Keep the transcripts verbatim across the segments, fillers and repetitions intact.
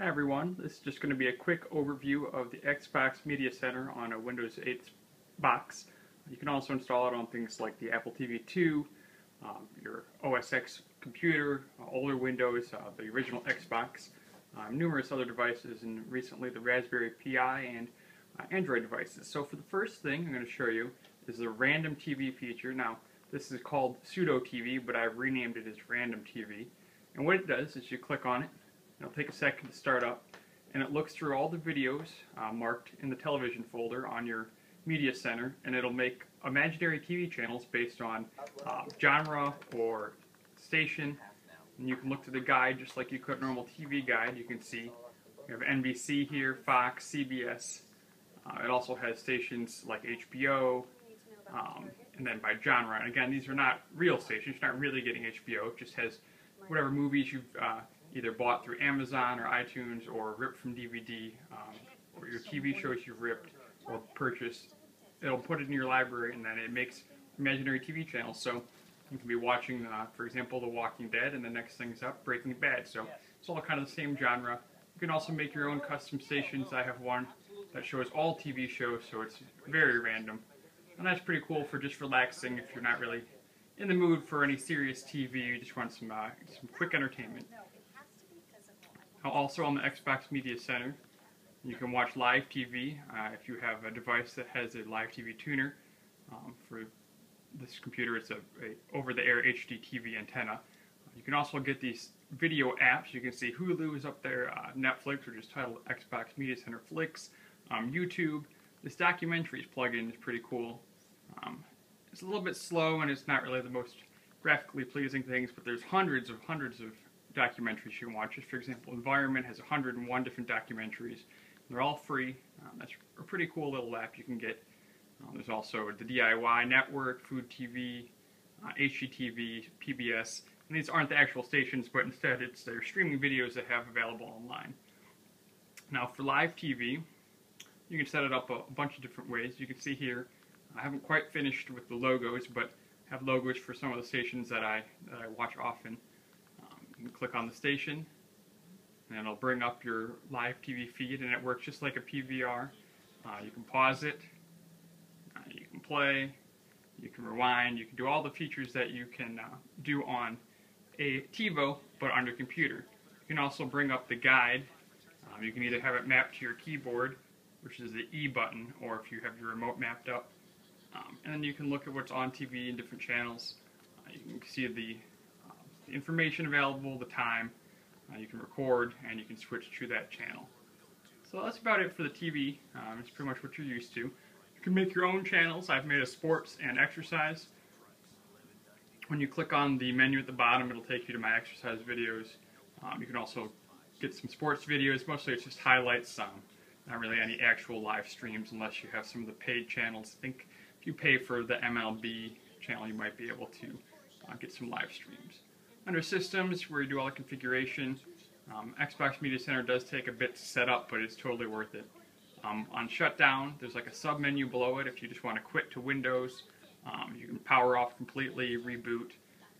Hi everyone, this is just going to be a quick overview of the Xbox Media Center on a Windows eight box. You can also install it on things like the Apple T V two, um, your O S X computer, uh, older Windows, uh, the original Xbox, um, numerous other devices, and recently the Raspberry Pi and uh, Android devices. So for the first thing I'm going to show you is the Random T V feature. Now this is called Pseudo T V, but I've renamed it as Random T V. And what it does is you click on it. It'll take a second to start up, and it looks through all the videos uh, marked in the television folder on your media center, and it'll make imaginary T V channels based on uh, genre or station. And you can look through the guide just like you could a normal T V guide. You can see we have N B C here, Fox, C B S. Uh, it also has stations like H B O, um, and then by genre. And again, these are not real stations. You're not really getting H B O. It just has whatever movies you've uh, either bought through Amazon or iTunes, or ripped from D V D, um, or your T V shows you've ripped or purchased. It'll put it in your library, and then it makes imaginary T V channels. So you can be watching, uh, for example, The Walking Dead, and the next thing's up, Breaking Bad. So it's all kind of the same genre. You can also make your own custom stations. I have one that shows all T V shows, so it's very random. And that's pretty cool for just relaxing if you're not really in the mood for any serious T V, you just want some, uh, some quick entertainment. Also on the Xbox Media Center, you can watch live T V uh, if you have a device that has a live T V tuner. Um, for this computer, it's a, a over-the-air H G T V antenna. You can also get these video apps. You can see Hulu is up there, uh, Netflix, which is titled Xbox Media Center Flicks, um, YouTube. This documentaries plugin is pretty cool. Um, it's a little bit slow, and it's not really the most graphically pleasing things, but there's hundreds of hundreds of documentaries you can watch. Just for example, Environment has one hundred and one different documentaries. They're all free. Um, that's a pretty cool little app you can get. Um, there's also the D I Y Network, Food T V, uh, H G T V, P B S. And these aren't the actual stations, but instead it's their streaming videos that have available online. Now for live T V, you can set it up a, a bunch of different ways. You can see here, I haven't quite finished with the logos, but I have logos for some of the stations that I, that I watch often. Click on the station, and it'll bring up your live T V feed, and it works just like a P V R. Uh, you can pause it, uh, you can play, you can rewind, you can do all the features that you can uh, do on a TiVo, but on your computer. You can also bring up the guide. Um, you can either have it mapped to your keyboard, which is the E button, or if you have your remote mapped up. Um, and then you can look at what's on T V in different channels. Uh, you can see the information available, the time, uh, you can record, and you can switch to that channel. So that's about it for the T V. Um, it's pretty much what you're used to. You can make your own channels. I've made a sports and exercise. When you click on the menu at the bottom, it'll take you to my exercise videos. Um, you can also get some sports videos. Mostly it's just highlights, um, not really any actual live streams unless you have some of the paid channels. I think if you pay for the M L B channel, you might be able to uh, get some live streams. Under Systems, where you do all the configuration, um, Xbox Media Center does take a bit to set up, but it's totally worth it. Um, on Shutdown, there's like a sub-menu below it if you just want to quit to Windows. Um, you can power off completely, reboot,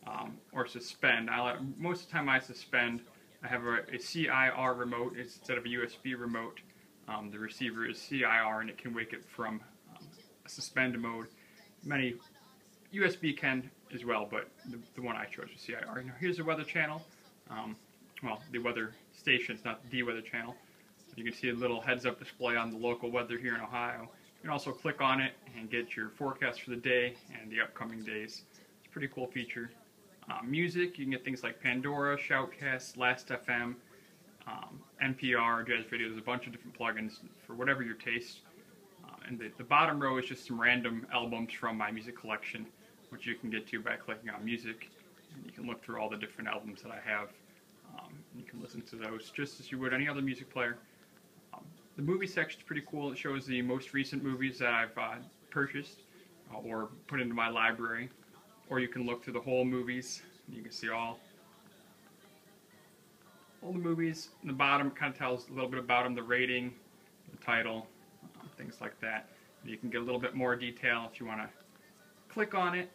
um, or suspend. I let, most of the time I suspend. I have a, a C I R remote instead of a U S B remote. Um, the receiver is C I R, and it can wake it from um, a suspend mode. Many U S B can as well, but the, the one I chose was C I R. Now here's the weather channel, um, well, the weather station, it's not the weather channel. You can see a little heads-up display on the local weather here in Ohio. You can also click on it and get your forecast for the day and the upcoming days. It's a pretty cool feature. Uh, music, you can get things like Pandora, Shoutcast, Last dot F M, um, N P R, Jazz Radio. There's a bunch of different plugins for whatever your taste. Uh, and the, the bottom row is just some random albums from my music collection, which you can get to by clicking on music, and you can look through all the different albums that I have. Um, and you can listen to those just as you would any other music player. Um, the movie section is pretty cool. It shows the most recent movies that I've uh, purchased uh, or put into my library, or you can look through the whole movies. And you can see all, all the movies. In the bottom, it kind of tells a little bit about them, the rating, the title, uh, things like that. And you can get a little bit more detail if you want to click on it.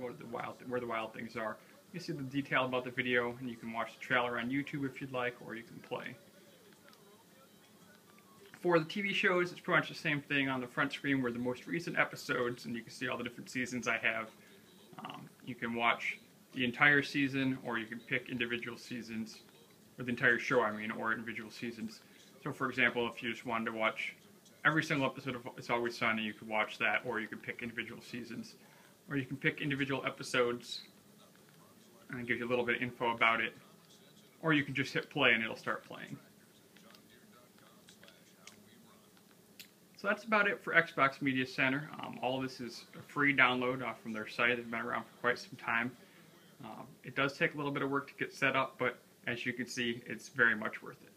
Go to the wild th where the wild things are. You see the detail about the video, and you can watch the trailer on YouTube if you'd like, or you can play. For the T V shows, it's pretty much the same thing. On the front screen were the most recent episodes, and you can see all the different seasons I have. Um, you can watch the entire season, or you can pick individual seasons, or the entire show, I mean, or individual seasons. So, for example, if you just wanted to watch every single episode of It's Always Sunny, you could watch that, or you could pick individual seasons. Or you can pick individual episodes, and it gives you a little bit of info about it. Or you can just hit play, and it'll start playing. So that's about it for Xbox Media Center. Um, all of this is a free download uh, from their site. They've been around for quite some time. Um, it does take a little bit of work to get set up, but as you can see, it's very much worth it.